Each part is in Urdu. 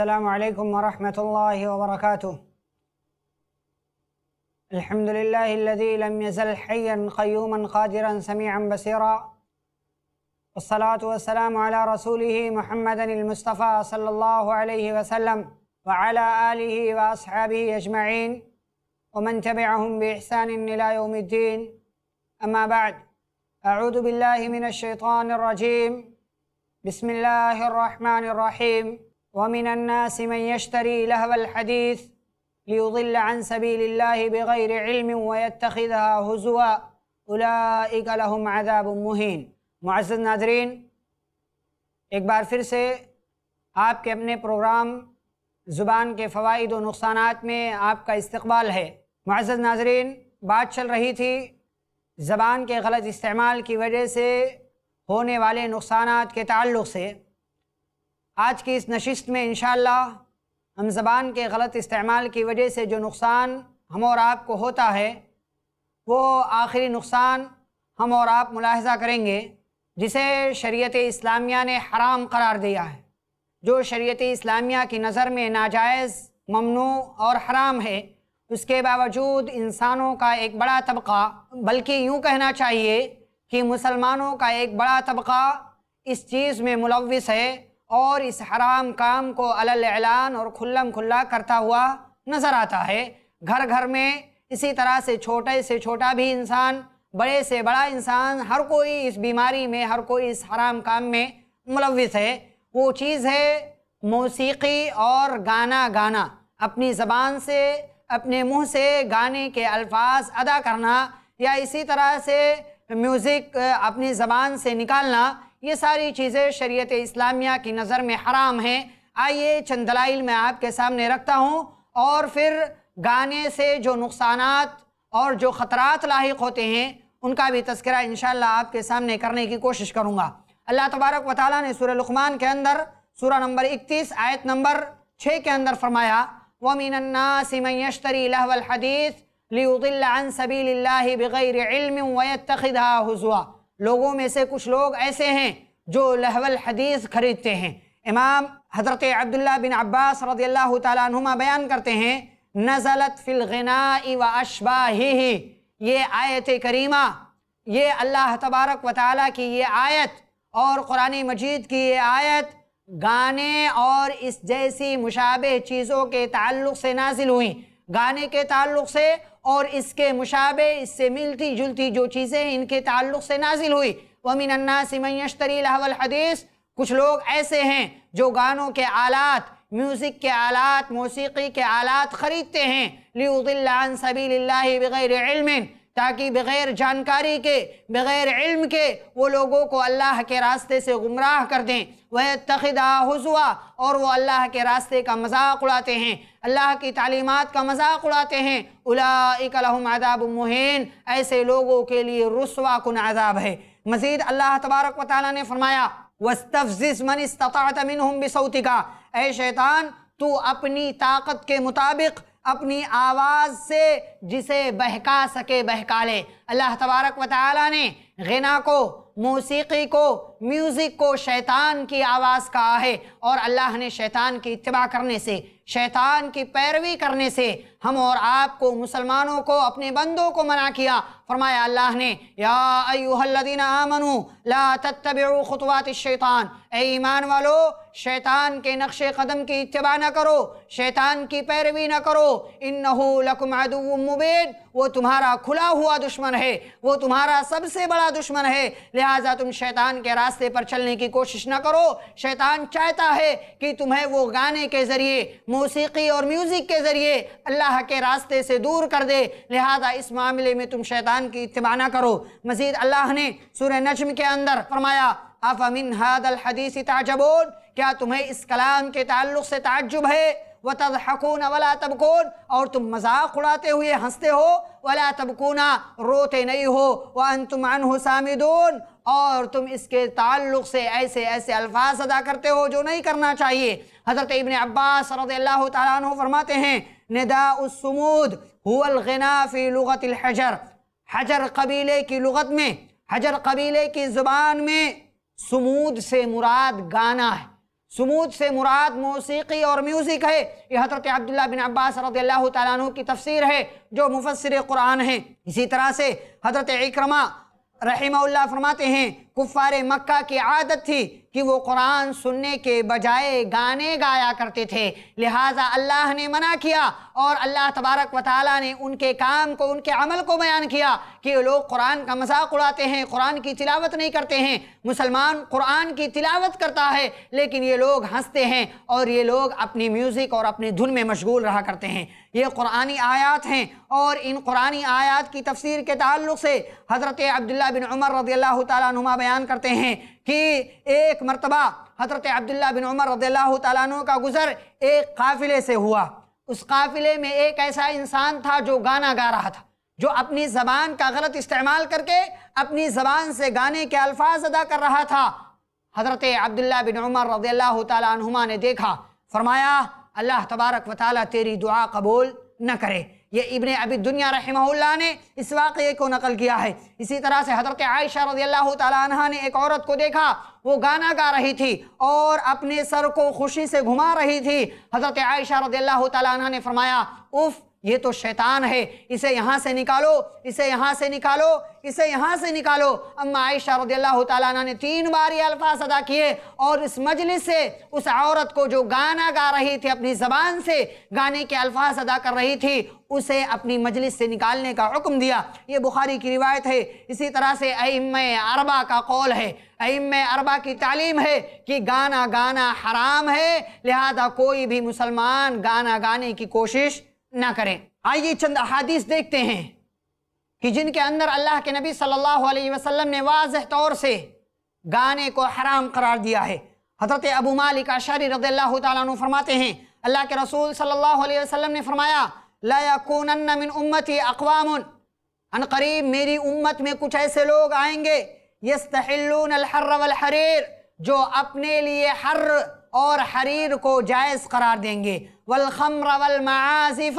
السلام عليكم ورحمة الله وبركاته. الحمد لله الذي لم يزل حيا قيوما قادرا سميعا بصيرا، والصلاة والسلام على رسوله محمد المصطفى صلى الله عليه وسلم وعلى آله وأصحابه أجمعين ومن تبعهم بإحسان إلى يوم الدين. أما بعد، أعوذ بالله من الشيطان الرجيم، بسم الله الرحمن الرحيم. وَمِنَ النَّاسِ مَنْ يَشْتَرِي لَهْوَ الْحَدِيثِ لِيُضِلَّ عَنْ سَبِيلِ اللَّهِ بِغَيْرِ عِلْمٍ وَيَتَّخِذَهَا هُزُوًا أُولَٰئِكَ لَهُمْ عَذَابٌ مُّهِينٌ۔ معزز ناظرین، ایک بار پھر سے آپ کے اپنے پروگرام زبان کے فوائد و نقصانات میں آپ کا استقبال ہے۔ معزز ناظرین، بات چل رہی تھی زبان کے غلط استعمال کی وجہ سے ہونے والے نقصانات کے تعلق سے۔ آج کی اس نشست میں انشاءاللہ ہم زبان کے غلط استعمال کی وجہ سے جو نقصان ہم اور آپ کو ہوتا ہے وہ آخری نقصان ہم اور آپ ملاحظہ کریں گے، جسے شریعت اسلامیہ نے حرام قرار دیا ہے، جو شریعت اسلامیہ کی نظر میں ناجائز، ممنوع اور حرام ہے۔ اس کے باوجود انسانوں کا ایک بڑا طبقہ، بلکہ یوں کہنا چاہیے کہ مسلمانوں کا ایک بڑا طبقہ اس چیز میں ملوث ہے اور اس حرام کام کو علی الاعلان اور کھلم کھلا کرتا ہوا نظر آتا ہے۔ گھر گھر میں اسی طرح سے چھوٹے سے چھوٹا بھی انسان، بڑے سے بڑا انسان، ہر کوئی اس بیماری میں، ہر کوئی اس حرام کام میں ملوث ہے۔ وہ چیز ہے موسیقی اور گانا گانا، اپنی زبان سے، اپنے منہ سے گانے کے الفاظ ادا کرنا، یا اسی طرح سے میوزک اپنی زبان سے نکالنا۔ یہ ساری چیزیں شریعت اسلامیہ کی نظر میں حرام ہیں۔ آئیے چند دلائل میں آپ کے سامنے رکھتا ہوں، اور پھر گانے سے جو نقصانات اور جو خطرات لاحق ہوتے ہیں ان کا بھی تذکرہ انشاءاللہ آپ کے سامنے کرنے کی کوشش کروں گا۔ اللہ تبارک و تعالیٰ نے سورہ لقمان کے اندر سورہ نمبر 31 آیت نمبر 6 کے اندر فرمایا، وَمِنَ النَّاسِ مَنْ يَشْتَرِي لَهْوَ الْحَدِيثِ لِيُضِلَّ عَنْ سَبِيلِ اللَّهِ بِغَيْرِ عِلْمٍ وَيَتَّخِذَهَا هُزُوًا۔ لوگوں میں سے کچھ لوگ ایسے ہیں جو لہو الحدیث خریدتے ہیں۔ امام حضرت عبداللہ بن عباس رضی اللہ تعالیٰ عنہما بیان کرتے ہیں، نزلت فی الغناء و اشباہہ۔ یہ آیت کریمہ، یہ اللہ تبارک و تعالیٰ کی یہ آیت اور قرآن مجید کی یہ آیت گانے اور اس جیسی مشابہ چیزوں کے تعلق سے نازل ہوئی۔ گانے کے تعلق سے اور اس کے مشابہ، اس سے ملتی جلتی جو چیزیں ان کے تعلق سے نازل ہوئی۔ وَمِنَ النَّاسِ مَنْ يَشْتَرِي لَهْوَ الْحَدِيثِ، کچھ لوگ ایسے ہیں جو گانوں کے آلات، میوزک کے آلات، موسیقی کے آلات خریدتے ہیں، لِيُضِلَّ عَنْ سَبِيلِ اللَّهِ بِغَيْرِ عِلْمٍ، تاکہ بغیر جانکاری کے، بغیر علم کے وہ لوگوں کو اللہ کے راستے سے گمراہ کر دیں۔ وَيَتَّخِذَهَا هُزُوًا، اور وہ اللہ کے راستے کا مذاق اڑاتے ہیں، اللہ کی تعلیمات کا مذاق اڑاتے ہیں۔ أُولَٰئِكَ لَهُمْ عَذَابٌ مُّهِينٌ، ایسے لوگوں کے لیے رسوا کن عذاب ہے۔ مزید اللہ تبارک و تعالیٰ نے فرمایا، وَاسْتَفْزِزْ مَنِ اسْتَطَعْتَ مِنْهُمْ بِصَوْتِكَ، اے شیطان تو اپنی طاقت کے مطابق اپنی آواز سے جسے بہکا سکے بہکا لے۔ اللہ تبارک و تعالیٰ نے غنا کو، موسیقی کو، میوزک کو شیطان کی آواز کہا ہے، اور اللہ نے شیطان کی اتباع کرنے سے، شیطان کی پیروی کرنے سے ہم اور آپ کو، مسلمانوں کو، اپنے بندوں کو منع کیا۔ فرمایا اللہ نے، یا ایہا الذین آمنوا لا تتبعوا خطوات الشیطان، اے ایمان والو شیطان کے نقش قدم کی اتباع نہ کرو، شیطان کی پیروی نہ کرو، انہ لکم عدو مبین، وہ تمہارا کھلا ہوا دشمن ہے، وہ تمہارا سب سے بڑا دشمن ہے، لہٰذا تم شیطان کے راستے پر چلنے کی کوشش نہ کرو۔ شیطان چاہتا ہے کہ تمہیں وہ گانے کے ذریعے، موسیقی اور میوزک کے ذریعے اللہ کے راستے سے دور کر دے، لہذا اس معاملے میں تم شیطان کی اتباع نہ کرو۔ مزید اللہ نے سورہ نجم کے اندر فرمایا، اَفَمِنْ هَذَا الْحَدِيثِ تَعْجَبُونَ، کیا تمہیں اس کلام کے تعلق سے تعجب ہے؟ وَتَضْحَكُونَ وَلَا تَبْكُونَ، اور تم مذاق اڑاتے ہوئے ہنستے ہو، وَلَا تَبْكُونَ، روتے نہیں ہو، وَأَنْتُمْ عَنْهُ سَامِدُونَ، اور تم اس کے تعلق سے ایسے ایسے الفاظ ادا کرتے ہو جو نہیں کرنا چاہیے۔ حضرت ابن عباس رضی اللہ تعالیٰ عنہ فرماتے ہیں، نداء الصمود هو الغناء فی لغت الحجر، حجر قبیلے کی لغت میں، حجر قبیلے کی زبان میں صمود سے مراد گانا ہے، سمود سے مراد موسیقی اور میوزک ہے. یہ حضرت عبداللہ بن عباس رضی اللہ تعالیٰ عنہ کی تفسیر ہے جو مفسر قرآن ہیں. اسی طرح سے حضرت اکرمہ رحمہ اللہ فرماتے ہیں کفار مکہ کی عادت تھی کہ وہ قرآن سننے کے بجائے گانے گایا کرتے تھے، لہٰذا اللہ نے منع کیا اور اللہ تبارک و تعالیٰ نے ان کے کام کو، ان کے عمل کو بیان کیا کہ یہ لوگ قرآن کا مذاق اڑاتے ہیں، قرآن کی تلاوت نہیں کرتے ہیں. مسلمان قرآن کی تلاوت کرتا ہے لیکن یہ لوگ ہنستے ہیں اور یہ لوگ اپنی میوزک اور اپنی دھن میں مشغول رہا کرتے ہیں. یہ قرآنی آیات ہیں اور ان قرآنی آیات کی تفسیر کے تعلق سے حضرت عبداللہ بن عمر رضی اللہ تعالیٰ عنہما بیان کرتے ہیں کہ ایک مرتبہ حضرت عبداللہ بن عمر رضی اللہ تعالیٰ عنہ کا گزر ایک قافلے سے ہوا. اس قافلے میں ایک ایسا انسان تھا جو گانا گا رہا تھا، جو اپنی زبان کا غلط استعمال کر کے اپنی زبان سے گانے کے الفاظ ادا کر رہا تھا. حضرت عبداللہ بن عمر رضی اللہ تعالیٰ عنہما نے دیکھا، فرمایا اللہ تبارک و تعالیٰ تیری دعا قبول نہ کرے. یہ ابن ابی دنیا رحمہ اللہ نے اس واقعے کو نقل کیا ہے. اسی طرح سے حضرت عائشہ رضی اللہ تعالیٰ عنہ نے ایک عورت کو دیکھا، وہ گانا گا رہی تھی اور اپنے سر کو خوشی سے گھما رہی تھی. حضرت عائشہ رضی اللہ تعالیٰ عنہ نے فرمایا اف، یہ تو شیطان ہے، اسے یہاں سے نکالو، اسے یہاں سے نکالو، اسے یہاں سے نکالو. اما عائشہ رضی اللہ تعالیٰ عنہ نے 3 بار یہ الفاظ ادا کیے اور اس مجلس سے اس عورت کو جو گانا گا رہی تھی، اپنی زبان سے گانے کے الفاظ ادا کر رہی تھی، اسے اپنی مجلس سے نکالنے کا حکم دیا. یہ بخاری کی روایت ہے. اسی طرح سے ائمہ اربعہ کا قول ہے، ائمہ اربعہ کی تعلیم ہے کہ گانا گانا حرام ہے، لہذا کوئی بھی مسلمان گانا گانے کی کوشش نہ کریں. آئیے چند احادیث دیکھتے ہیں کہ جن کے اندر اللہ کے نبی صلی اللہ علیہ وسلم نے واضح طور سے گانے کو حرام قرار دیا ہے. حضرت ابو مالک اشعری رضی اللہ تعالیٰ عنہ فرماتے ہیں اللہ کے رسول صلی اللہ علیہ وسلم نے فرمایا لا یکونن من امتی اقوام، ان قریب میری امت میں کچھ ایسے لوگ آئیں گے یستحلون الحر والحریر، جو اپنے لیے حر اور حریر کو جائز قرار دیں گے، والخمر والمعازف،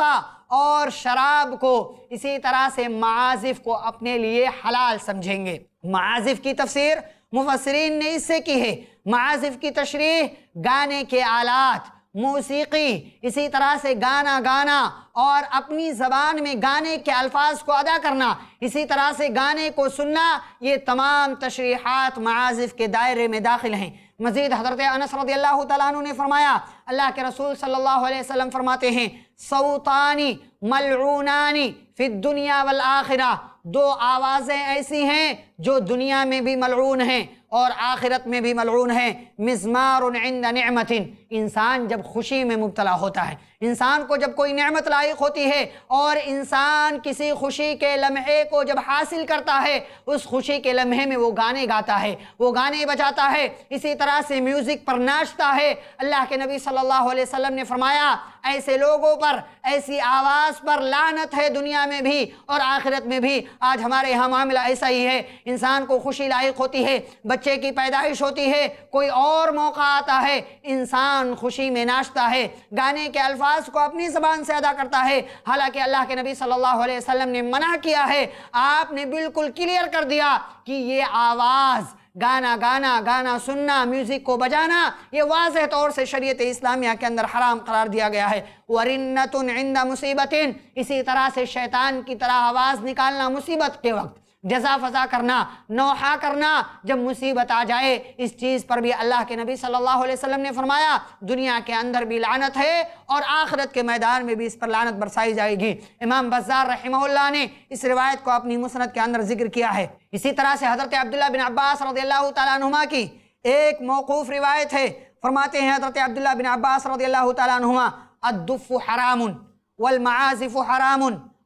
اور شراب کو اسی طرح سے معازف کو اپنے لیے حلال سمجھیں گے. معازف کی تفسیر مفسرین نے اس سے کی ہے. معازف کی تشریح گانے کے آلات، موسیقی، اسی طرح سے گانا گانا اور اپنی زبان میں گانے کے الفاظ کو ادا کرنا، اسی طرح سے گانے کو سننا، یہ تمام تشریحات معازف کے دائرے میں داخل ہیں. مزید حضرت انس رضی اللہ تعالیٰ عنہ نے فرمایا اللہ کے رسول صلی اللہ علیہ وسلم فرماتے ہیں صوتانی ملعونانی فی الدنیا والآخرہ، دو آوازیں ایسی ہیں جو دنیا میں بھی ملعون ہیں اور آخرت میں بھی ملعون ہیں. مزمار عند نعمت، انسان جب خوشی میں مبتلا ہوتا ہے، انسان کو جب کوئی نعمت لاحق ہوتی ہے اور انسان کسی خوشی کے لمحے کو جب حاصل کرتا ہے، اس خوشی کے لمحے میں وہ گانے گاتا ہے، وہ گانے بجاتا ہے، اسی طرح سے میوزک پر ناچتا ہے. اللہ کے نبی صلی اللہ علیہ وسلم نے فرمایا ایسے لوگوں پر، ایسی آواز پر لعنت ہے دنیا میں بھی اور آخرت میں بھی. آج ہمارے یہاں معاملہ ایسا ہی ہے. انسان کو خوشی لاحق ہوتی ہے، بچے کی پیدائش ہوتی ہے، کوئی اور موقع آتا ہے، انسان خوشی میں ناچتا ہے، گانے کے الفاظ کو اپنی زبان سے ادا کرتا ہے. حالانکہ اللہ کے نبی صلی اللہ علیہ وسلم نے منع کیا ہے. آپ نے بالکل کلیئر کر دیا کہ یہ آواز، گانا گانا، گانا سننا، میوزک کو بجانا، یہ واضح طور سے شریعت اسلامیہ کے اندر حرام قرار دیا گیا ہے. وَرِنَّةٌ عِنْدَ مُصِيبَةٍ، اسی طرح سے شیطان کی طرح آواز نکالنا مصیبت کے وقت، جزا فضا کرنا، نوحہ کرنا جب مصیبت آ جائے، اس چیز پر بھی اللہ کے نبی صلی اللہ علیہ وسلم نے فرمایا دنیا کے اندر بھی لعنت ہے اور آخرت کے میدان میں بھی اس پر لعنت برسائی جائے گی. امام بزار رحمہ اللہ نے اس روایت کو اپنی مسند کے اندر ذکر کیا ہے. اسی طرح سے حضرت عبداللہ بن عباس رضی اللہ تعالیٰ عنہما کی ایک موقوف روایت ہے. فرماتے ہیں حضرت عبداللہ بن عباس رضی اللہ تعالیٰ عنہما الدف حرام والمعازف حرام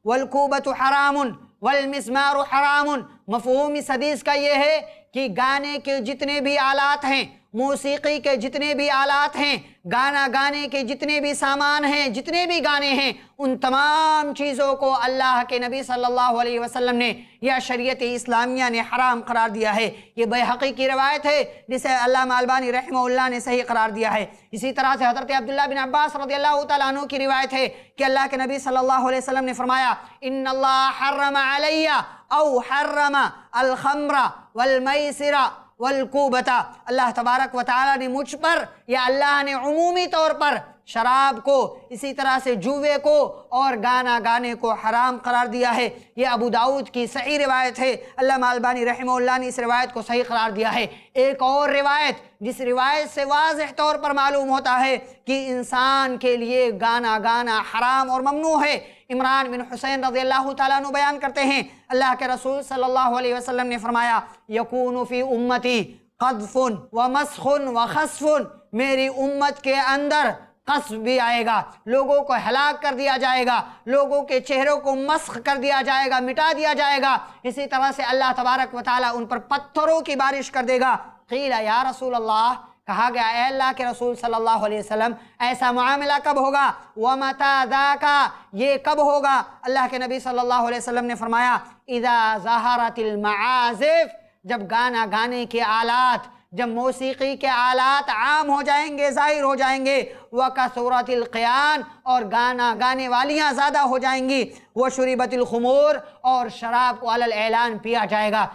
والکوبۃ حرام والمزمار حرام. مفہوم اس حدیث کا یہ ہے کہ گانے کے جتنے بھی آلات ہیں، موسیقی کے جتنے بھی آلات ہیں، گانا گانے کے جتنے بھی سامان ہیں، جتنے بھی گانے ہیں، ان تمام چیزوں کو اللہ کے نبی صلی اللہ علیہ وسلم نے یا شریعت اسلامیہ نے حرام قرار دیا ہے. یہ بیہقی کی روایت ہے جسے علامہ البانی رحمہ اللہ نے صحیح قرار دیا ہے. اسی طرح سے حضرت عبداللہ بن عباس رضی اللہ تعالیٰ عنہ کی روایت ہے کہ اللہ کے نبی صلی اللہ علیہ وسلم نے فرمایا ان اللہ حرم علیہ او حرم الخمر والمیسر والقوبتہ، اللہ تبارک و تعالی نے مجھ پر، یا اللہ نے عمومی طور پر شراب کو، اسی طرح سے جوے کو اور گانا گانے کو حرام قرار دیا ہے۔ یہ ابو داؤد کی صحیح روایت ہے، علامہ البانی رحمہ اللہ نے اس روایت کو صحیح قرار دیا ہے۔ ایک اور روایت جس روایت سے واضح طور پر معلوم ہوتا ہے کہ انسان کے لیے گانا گانا حرام اور ممنوع ہے، عمران بن حسین رضی اللہ تعالیٰ عنہ بیان کرتے ہیں، اللہ کے رسول صلی اللہ علیہ وسلم نے فرمایا یکون فی امتی قذف و مسخ و خسف، میری امت کے اندر قصف بھی آئے گا، لوگوں کو ہلاک کر دیا جائے گا، لوگوں کے چہروں کو مسخ کر دیا جائے گا، مٹا دیا جائے گا، اسی طرح سے اللہ تبارک و تعالیٰ ان پر پتھروں کی بارش کر دے گا۔ قیل یا رسول اللہ، کہا گیا اے اللہ کے رسول صلی اللہ علیہ وسلم ایسا معاملہ کب ہوگا؟ وَمَتَا ذَاكَ، یہ کب ہوگا؟ اللہ کے نبی صلی اللہ علیہ وسلم نے فرمایا اِذَا ظَهَرَتِ الْمَعَازِفِ، جب گانا گانے کے آلات، جب موسیقی کے آلات عام ہو جائیں گے، ظاہر ہو جائیں گے، وَكَثُورَتِ الْقِيَان، اور گانا گانے والیاں زیادہ ہو جائیں گی، وَشُرِبَتِ الْخُمُورِ، اور شراب کو علی الاعلان پیا جائے گا۔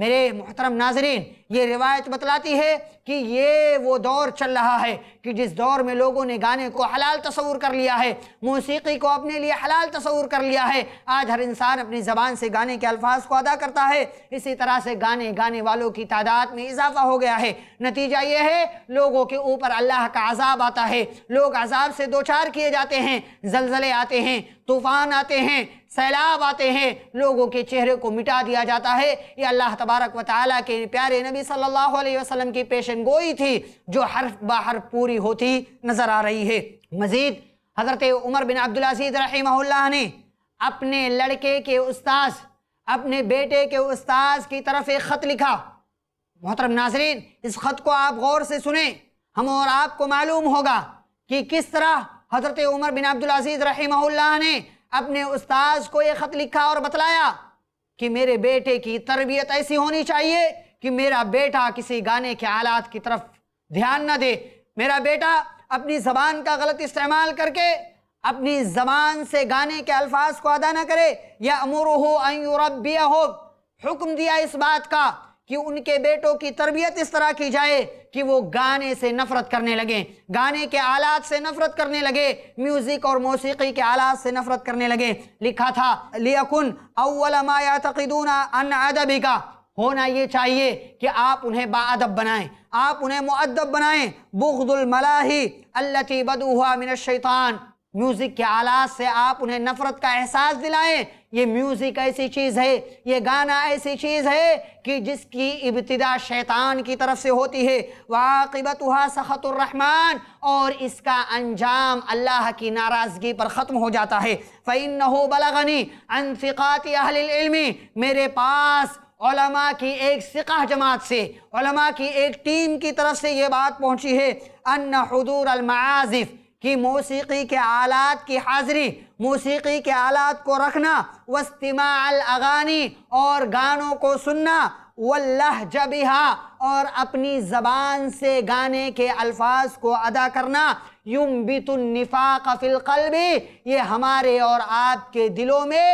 میرے محترم ناظرین، یہ روایت بتلاتی ہے کہ یہ وہ دور چل رہا ہے کہ جس دور میں لوگوں نے گانے کو حلال تصور کر لیا ہے، موسیقی کو اپنے لیے حلال تصور کر لیا ہے۔ آج ہر انسان اپنی زبان سے گانے کے الفاظ کو ادا کرتا ہے، اسی طرح سے گانے گانے والوں کی تعداد میں اضافہ ہو گیا ہے۔ نتیجہ یہ ہے لوگوں کے اوپر اللہ کا عذاب آتا ہے، لوگ عذاب سے دوچار کیے جاتے ہیں، زلزلے آتے ہیں، طوفان آتے ہیں، سیلاب آتے ہیں، لوگوں کے چہرے کو مٹا دیا جاتا ہے۔ یہ اللہ تبارک و تعالیٰ کے پیارے نبی صلی اللہ علیہ وسلم کی پیشن گوئی تھی جو حرف بہ حرف پوری ہوتی نظر آ رہی ہے۔ مزید حضرت عمر بن عبدالعزیز رحمہ اللہ نے اپنے لڑکے کے استاذ، اپنے بیٹے کے استاذ کی طرف ایک خط لکھا۔ محترم ناظرین، اس خط کو آپ غور سے سنیں، ہم اور آپ کو معلوم ہوگا کہ کس طرح حضرت عمر بن عبدالعزیز رحمہ اللہ نے اپنے استاذ کو یہ خط لکھا اور بتلایا کہ میرے بیٹے کی تربیت ایسی ہونی چاہیے کہ میرا بیٹا کسی گانے کے آلات کی طرف دھیان نہ دے، میرا بیٹا اپنی زبان کا غلط استعمال کر کے اپنی زبان سے گانے کے الفاظ کو ادا نہ کرے۔ یَأْمُرُهُ أَن يُرَبِّيَهُمْ، حکم دیا اس بات کا کہ ان کے بیٹوں کی تربیت اس طرح کی جائے کہ وہ گانے سے نفرت کرنے لگیں، گانے کے آلات سے نفرت کرنے لگے، میوزک اور موسیقی کے آلات سے نفرت کرنے لگے۔ لکھا تھا لِيَكُنْ أَوَّلَ مَا يَعْتَقِدُونَ عَنْ أَدَبِكَ، ہونا یہ چاہیے کہ آپ انہیں باادب بنائیں، آپ انہیں مؤدب بنائیں۔ بغض الملاہی التي بدوها من الشیطان، میوزک کے آلات سے آپ انہیں نفرت کا احساس دلائیں۔ یہ میوزک ایسی چیز ہے، یہ گانا ایسی چیز ہے کہ جس کی ابتدا شیطان کی طرف سے ہوتی ہے، وَعَاقِبَتُهَا سَخَطُ الرحمن، اور اس کا انجام اللہ کی ناراضگی پر ختم ہو جاتا ہے۔ فَإِنَّهُ بَلَغَنِي عَنْ ثِقَاتِ أَهْلِ الْعِلْمِ، میرے پاس علماء کی ایک ثقہ جماعت سے، علماء کی ایک ٹیم کی طرف سے یہ بات پہنچی ہے ان حضور المعازف، کی موسیقی کے آلات کی حاضری، موسیقی کے آلات کو رکھنا، واستماع الاغانی، اور گانوں کو سننا، واللہج بها، اور اپنی زبان سے گانے کے الفاظ کو ادا کرنا، ينبت النفاق في القلب، یہ ہمارے اور آپ کے دلوں میں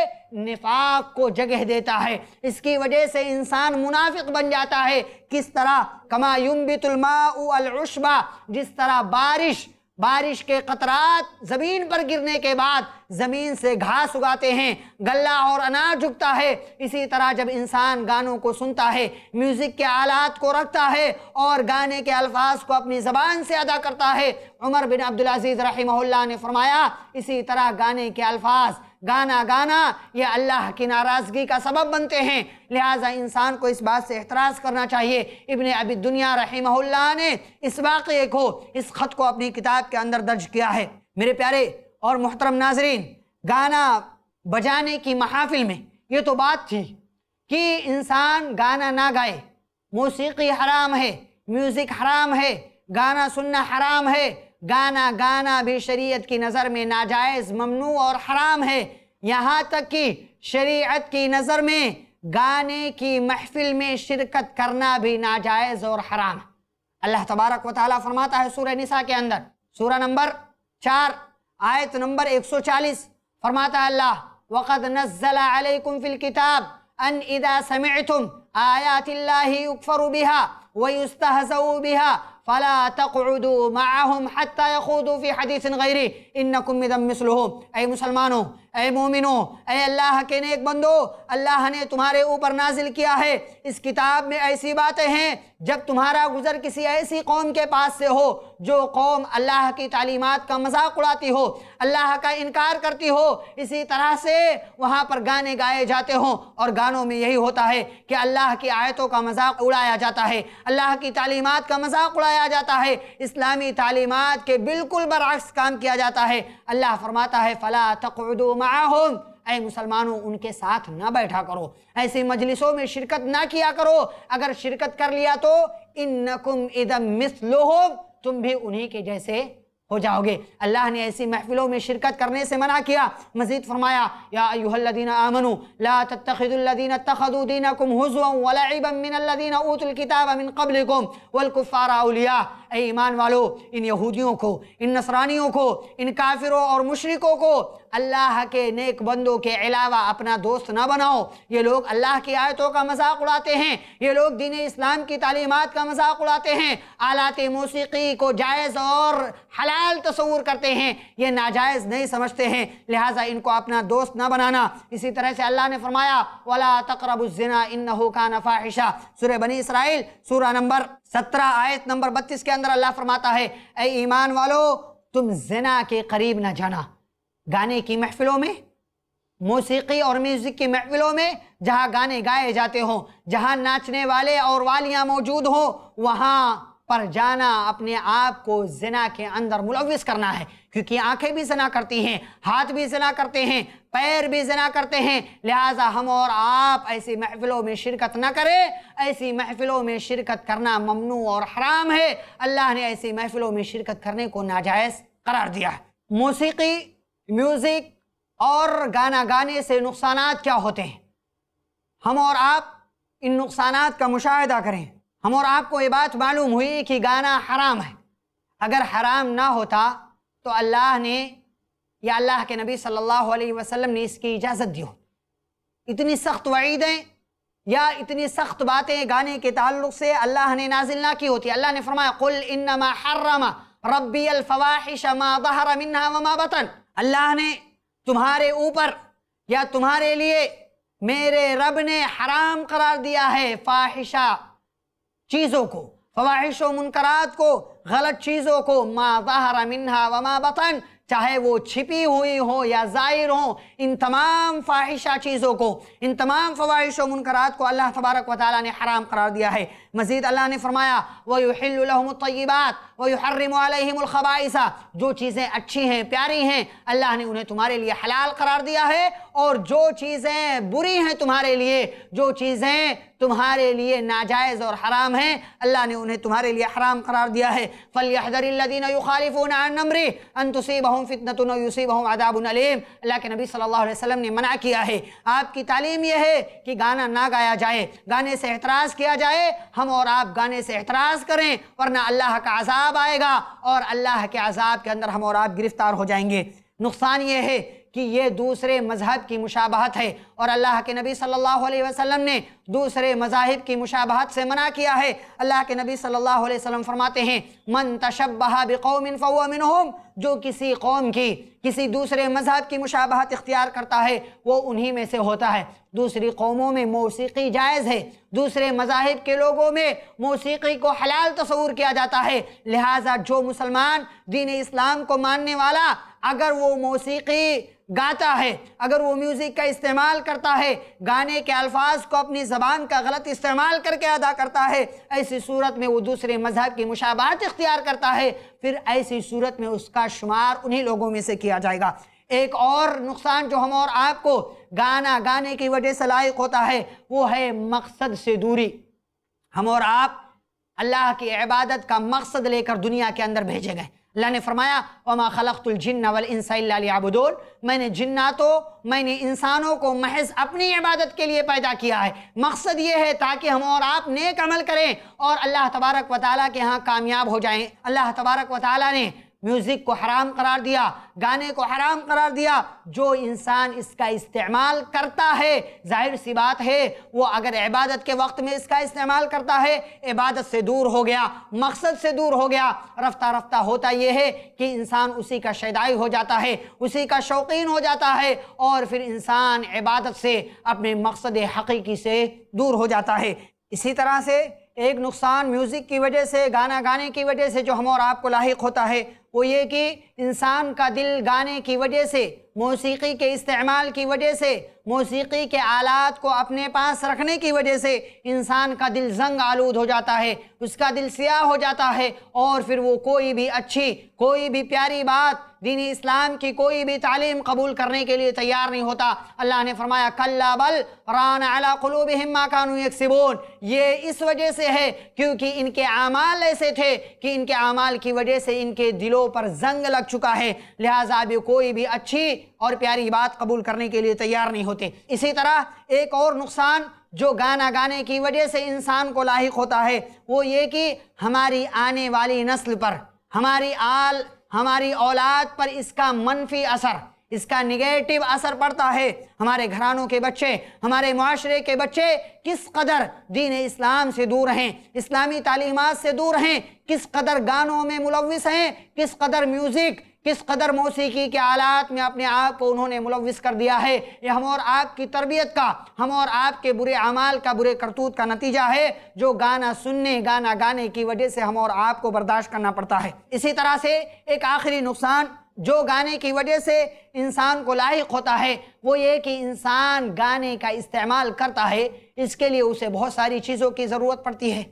نفاق کو جگہ دیتا ہے، اس کی وجہ سے انسان منافق بن جاتا ہے۔ کس طرح؟ كما ينبت الماء العشب، جس طرح بارش کے قطرات زمین پر گرنے کے بعد زمین سے گھاس اگاتے ہیں، غلہ اور اناج اگتا ہے، اسی طرح جب انسان گانوں کو سنتا ہے، میوزک کے آلات کو رکھتا ہے اور گانے کے الفاظ کو اپنی زبان سے ادا کرتا ہے۔ عمر بن عبدالعزیز رحمہ اللہ نے فرمایا اسی طرح گانے کے الفاظ، گانا گانا، یہ اللہ کی ناراضگی کا سبب بنتے ہیں، لہٰذا انسان کو اس بات سے احتراز کرنا چاہیے۔ ابن ابی الدنیا رحمہ اللہ نے اس واقعے کو، اس خط کو اپنی کتاب کے اندر درج کیا ہے۔ میرے پیارے اور محترم ناظرین، گانا بجانے کی محافل میں یہ تو بات تھی کہ انسان گانا نہ گائے، موسیقی حرام ہے، میوزک حرام ہے، گانا سننا حرام ہے، گانا گانا بھی شریعت کی نظر میں ناجائز، ممنوع اور حرام ہے، یہاں تک کہ شریعت کی نظر میں گانے کی محفل میں شرکت کرنا بھی ناجائز اور حرام ہے۔ اللہ تبارک و تعالیٰ فرماتا ہے سورہ نساء کے اندر، سورہ نمبر 4 آیت نمبر 140، فرماتا ہے اللہ وَقَدْ نَزَّلَ عَلَيْكُمْ فِي الْكِتَابِ أَنْ إِذَا سَمِعْتُمْ آیات اللہ یکفر بها ویستہزؤ بها فلا تقعدوا معهم حتى يخوضوا في حدیث غیری انکم اذا مثلهم۔ اے مسلمانوں، اے مومنوں، اے اللہ کے نیک بندو، اللہ نے تمہارے اوپر نازل کیا ہے اس کتاب میں ایسی باتیں ہیں جب تمہارا گزر کسی ایسی قوم کے پاس سے ہو جو قوم اللہ کی تعلیمات کا مذاق اڑاتی ہو، اللہ کا انکار کرتی ہو، اسی طرح سے وہاں پر گانے گائے جاتے ہوں اور گانوں میں یہی ہوتا ہے کہ اللہ کی آیتوں کا مذاق اڑایا جاتا ہے، اللہ کی تعلیمات کا مذاق اڑایا جاتا ہے، اسلامی تعلیمات کے بالکل برعکس کام کیا جاتا ہے۔ اللہ فرماتا ہے فَلَا تَقْعُدُوا مَعَهُمْ، اے مسلمانوں ان کے ساتھ نہ بیٹھا کرو، ایسی مجلسوں میں شرکت نہ کیا کرو، اگر شرکت کر لیا تو اِنَّكُمْ اِذًا مِثْلُهُمْ، تم بھی انہی کے جیسے ہو جاؤ گے۔ اللہ نے ایسی محفلوں میں شرکت کرنے سے منع کیا، مزید فرمایا یا ایھا الذین آمنوا لا تتخذوا الذین اتخذوا دینکم ہزوا ولعبا من الذین اوتوا الکتاب من قبلکم والکفار اولیاء۔ اے ایمان والو، ان یہودیوں کو، ان نصرانیوں کو، ان کافروں اور مشرکوں کو اللہ کے نیک بندوں کے علاوہ اپنا دوست نہ بناؤ۔ یہ لوگ اللہ کی آیتوں کا مذاق اڑاتے ہیں، یہ لوگ دین اسلام کی تعلیمات کا مذاق اڑاتے ہیں، آلات موسیقی کو جائز اور حلال تصور کرتے ہیں، یہ ناجائز نہیں سمجھتے ہیں، لہٰذا ان کو اپنا دوست نہ بنانا۔ اسی طرح سے اللہ نے فرمایا وَلَا تَقْرَبُوا الزِّنَا إِنَّهُ كَانَ فَاحِشَةً، سورہ بنی اسرائیل سورہ نمبر 17 آیت نمبر 32 کے اندر اللہ فرماتا ہے اے ایمان والو، تم زنا کے قریب نہ جانا۔ گانے کی محفلوں میں، موسیقی اور میوزک کی محفلوں میں جہاں گانے گائے جاتے ہوں، جہاں ناچنے والے اور والیاں موجود ہوں، وہاں پر جانا اپنے آپ کو زنا کے اندر ملوث کرنا ہے، کیونکہ آنکھیں بھی زنا کرتی ہیں، ہاتھ بھی زنا کرتے ہیں، پیر بھی زنا کرتے ہیں، لہٰذا ہم اور آپ ایسی محفلوں میں شرکت نہ کریں۔ ایسی محفلوں میں شرکت کرنا ممنوع اور حرام ہے، اللہ نے ایسی محفلوں میں شرکت کرنے کو ناجائز قرار دیا ہے۔ موسیقی، میوزک اور گانا گانے سے نقصانات کیا ہوتے ہیں؟ ہم اور آپ ان نقصانات کا مشاہدہ کریں۔ ہم اور آپ کو یہ بات معلوم ہوئی کہ گانا حرام ہے، اگر حرام نہ ہوتا تو اللہ نے یا اللہ کے نبی صلی اللہ علیہ وسلم نے اس کی اجازت دی ہو۔ اتنی سخت وعیدیں یا اتنی سخت باتیں گانے کے تعلق سے اللہ نے نازل نہ کی ہوتی۔ اللہ نے فرمایا قُلْ إِنَّمَا حَرَّمَ رَبِّيَ الْفَوَاحِشَ مَا ظَهَرَ مِنْهَا وَمَا بَطَنَ، اللہ نے تمہارے اوپر یا تمہارے لیے میرے رب نے حرام قرار دیا ہے فاحشہ چیزوں کو، فواحش و منکرات کو، غلط چیزوں کو، ما ظہر منہا وما بطن، چاہے وہ چھپی ہوئی ہو یا ظاہر ہو، ان تمام فاحشہ چیزوں کو، ان تمام فواحش و منکرات کو اللہ تبارک و تعالی نے حرام قرار دیا ہے۔ مزید اللہ نے فرمایا وَيُحِلُّ لَهُمُ الطَّيِّبَاتِ وَيُحَرِّمُ عَلَيْهِمُ الْخَبَائِثَ، جو چیزیں اچھی ہیں، پیاری ہیں، اللہ نے انہیں تمہارے لیے حلال قرار دیا ہے، اور جو چیزیں بری ہیں تمہارے لیے، جو چیزیں تمہارے لیے ناجائز اور حرام ہیں، اللہ نے انہیں تمہارے لیے حرام قرار دیا ہے۔ فَلْيَحْذَرِ الَّذِينَ يُخَالِفُونَ عَنْ أَمْرِهِ أَن تُصِيبَهُمْ فِتْنَةٌ أَوْ يُصِيبَهُمْ عَذَابٌ أَلِيمٌ، اللہ کے نبی صلی اللہ علیہ وسلم نے منع کیا ہے۔ آپ کی تعلیم یہ ہے کہ گانا نہ گایا جائے، گانے سے احتراز کیا جائے، ہم اور آپ گانے سے احتراز کریں، ورنہ اللہ کا عذاب آئے گا اور اللہ کے عذاب کے اندر ہم اور آپ گرفتار ہو جائیں گے۔ نقصان یہ ہے کہ یہ دوسرے مذہب کی مشابہت ہے، اور اللہ کے نبی صلی اللہ علیہ وسلم نے دوسرے مذاہب کی مشابہت سے منع کیا ہے۔ اللہ کے نبی صلی اللہ علیہ وسلم فرماتے ہیں من تشبہ بقوم فهو منهم، جو کسی قوم کی، کسی دوسرے مذہب کی مشابہت اختیار کرتا ہے وہ انہی میں سے ہوتا ہے۔ دوسری قوموں میں موسیقی جائز ہے، دوسرے مذاہب کے لوگوں میں موسیقی کو حلال تصور کیا جاتا ہے، لہٰذا جو مسلمان دین اسلام کو ماننے والا اگر وہ موسیقی گاتا ہے، اگر وہ میوزک کا استعمال کرتا ہے، گانے کے الفاظ کو اپنی زبان کا غلط استعمال کر کے ادا کرتا ہے، ایسی صورت میں وہ دوسرے مذہب کی مشابہت اختیار کرتا ہے، پھر ایسی صورت میں اس کا شمار انہی لوگوں میں سے کیا جائے گا۔ ایک اور نقصان جو ہم اور آپ کو گانا گانے کی وجہ سے لاحق ہوتا ہے وہ ہے مقصد سے دوری۔ ہم اور آپ اللہ کی عبادت کا مقصد لے کر دنیا کے اندر بھیجے گئے۔ اللہ نے فرمایا وَمَا خَلَقْتُ الْجِنَّ وَالْإِنسَ إِلَّا لِيَعْبُدُونَ، میں نے جناتوں، میں نے انسانوں کو محض اپنی عبادت کے لیے پیدا کیا ہے۔ مقصد یہ ہے تاکہ ہم اور آپ نیک عمل کریں اور اللہ تبارک و تعالیٰ کے ہاں کامیاب ہو جائیں۔ اللہ تبارک و تعالیٰ نے میوزک کو حرام قرار دیا، گانے کو حرام قرار دیا۔ جو انسان اس کا استعمال کرتا ہے ظاہر سی بات ہے وہ اگر عبادت کے وقت میں اس کا استعمال کرتا ہے عبادت سے دور ہو گیا، مقصد سے دور ہو گیا۔ رفتہ رفتہ ہوتا یہ ہے کہ انسان اسی کا شیدائی ہو جاتا ہے، اسی کا شوقین ہو جاتا ہے، اور پھر انسان عبادت سے اپنے مقصد حقیقی سے دور ہو جاتا ہے۔ اسی طرح سے ایک نقصان میوزک کی وجہ سے، گانا گانے کی وجہ سے جو ہم اور آپ کو لاحق ہوتا ہے وہ یہ کہ انسان کا دل گانے کی وجہ سے، موسیقی کے استعمال کی وجہ سے، موسیقی کے آلات کو اپنے پاس رکھنے کی وجہ سے انسان کا دل زنگ آلود ہو جاتا ہے، اس کا دل سیاہ ہو جاتا ہے، اور پھر وہ کوئی بھی اچھی، کوئی بھی پیاری بات، دین اسلام کی کوئی بھی تعلیم قبول کرنے کے لیے تیار نہیں ہوتا۔ اللہ نے فرمایا کلا بل ران علی قلوبہم ما کانوا یکسبون، یہ اس وجہ سے ہے کیونکہ ان کے اعمال ایسے تھے کہ ان کے اعمال کی وجہ سے ان کے دلوں پر زنگ لگ چکا ہے، لہٰذا اب کوئی بھی اچھی اور پیاری بات قبول کرنے کے لیے تیار نہیں ہوتے۔ اسی طرح ایک اور نقصان جو گانا گانے کی وجہ سے انسان کو لاحق ہوتا ہے وہ یہ کہ ہماری آنے والی نسل پر، ہماری ہماری اولاد پر اس کا منفی اثر، اس کا نگیٹو اثر پڑتا ہے۔ ہمارے گھرانوں کے بچے، ہمارے معاشرے کے بچے کس قدر دین اسلام سے دور ہیں، اسلامی تعلیمات سے دور ہیں، کس قدر گانوں میں ملوث ہیں، کس قدر میوزک، کس قدر موسیقی کے آلات میں اپنے آپ کو انہوں نے ملوث کر دیا ہے۔ یہ ہم اور آپ کی تربیت کا، ہم اور آپ کے برے اعمال کا، برے کرتوت کا نتیجہ ہے جو گانا سننے، گانا گانے کی وجہ سے ہم اور آپ کو برداشت کرنا پڑتا ہے۔ اسی طرح سے ایک آخری نقصان جو گانے کی وجہ سے انسان کو لاحق ہوتا ہے وہ یہ کہ انسان گانے کا استعمال کرتا ہے، اس کے لیے اسے بہت ساری چیزوں کی ضرورت پڑتی ہے۔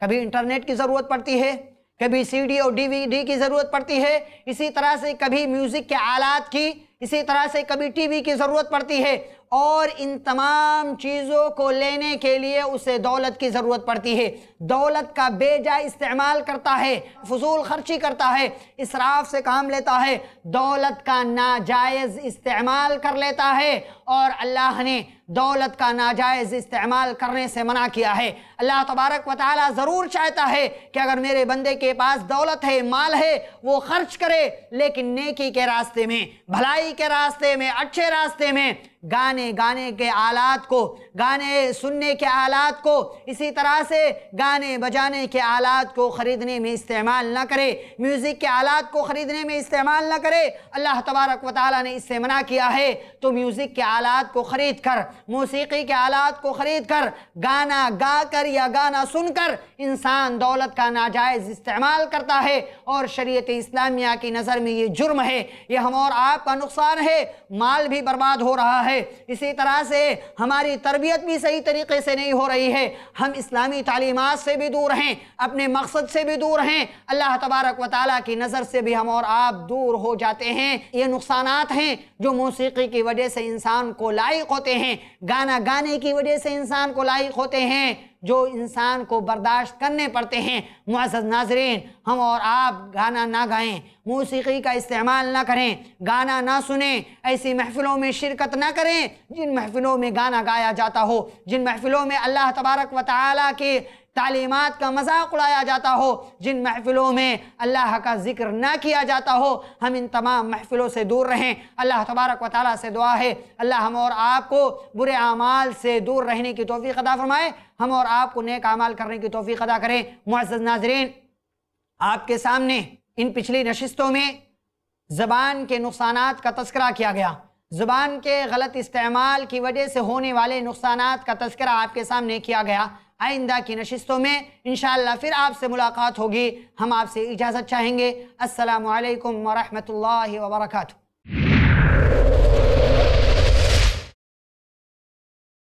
کبھی انٹرنیٹ کی ضرورت پڑتی ہے، کبھی سی ڈی اور ڈی وی ڈی کی ضرورت پڑتی ہے، اسی طرح سے کبھی میوزک کے آلات کی، اسی طرح سے کبھی ٹی وی کی ضرورت پڑتی ہے، اور ان تمام چیزوں کو لینے کے لیے اسے دولت کی ضرورت پڑتی ہے۔ دولت کا بے جا استعمال کرتا ہے، فضول خرچی کرتا ہے، اسراف سے کام لیتا ہے، دولت کا ناجائز استعمال کر لیتا ہے، اور اللہ نے دولت کا ناجائز استعمال کرنے سے منع کیا ہے۔ اللہ تبارک و تعالیٰ ضرور چاہتا ہے کہ اگر میرے بندے کے پاس دولت ہے، مال ہے، وہ خرچ کرے، لیکن نیکی کے راستے میں، بھلائی کے راستے میں، اچھے راستے میں۔ گانے کے آلات کو، گانے سننے کے آلات کو، اسی طرح سے گانے بجانے کے آلات کو خریدنے میں استعمال نہ کرے، میوزک کے آلات کو خریدنے میں استعمال نہ کرے۔ اللہ تبارک و تعالیٰ نے اس سے منع کیا ہے، تو میوزک کے آلات کو خرید کر، موسیقی کے آلات کو خرید کر، گانا گا کر یا گانا سن کر انسان دولت کا ناجائز استعمال کرتا ہے، اور شریعت اسلامیہ کی نظر میں یہ جرم ہے، یہ ہم اور آپ کا نقصان ہے، مال بھی برباد ہو رہا ہے۔ اسی طرح سے ہماری تربیت بھی صحیح طریقے سے نہیں ہو رہی ہے، ہم اسلامی تعلیمات سے بھی دور ہیں، اپنے مقصد سے بھی دور ہیں، اللہ تبارک و تعالیٰ کی نظر سے بھی ہم اور آپ دور ہو جاتے ہیں۔ یہ نقصانات ہیں جو موسیقی کی وجہ سے انسان کو لاحق ہوتے ہیں، گانا گانے کی وجہ سے انسان کو لاحق ہوتے ہیں، جو انسان کو برداشت کرنے پڑتے ہیں۔ معزز ناظرین، ہم اور آپ گانا نہ گائیں، موسیقی کا استعمال نہ کریں، گانا نہ سنیں، ایسی محفلوں میں شرکت نہ کریں جن محفلوں میں گانا گایا جاتا ہو، جن محفلوں میں اللہ تبارک و تعالیٰ کے تعلیمات کا مذاق اڑایا جاتا ہو، جن محفلوں میں اللہ کا ذکر نہ کیا جاتا ہو، ہم ان تمام محفلوں سے دور رہیں۔ اللہ تبارک و تعالیٰ سے دعا ہے، اللہ ہم اور آپ کو برے اعمال سے دور رہنے کی توفیق عطا فرمائے، ہم اور آپ کو نیک اعمال کرنے کی توفیق عطا کریں۔ معزز ناظرین، آپ کے سامنے ان پچھلی نشستوں میں زبان کے نقصانات کا تذکرہ کیا گیا، زبان کے غلط استعمال کی وجہ سے ہونے والے نقصانات کا تذکرہ آپ کے سامنے کیا گیا۔ آئندہ کی نشستوں میں انشاءاللہ پھر آپ سے ملاقات ہوگی، ہم آپ سے اجازت چاہیں گے۔ السلام علیکم ورحمۃ اللہ وبرکاتہ۔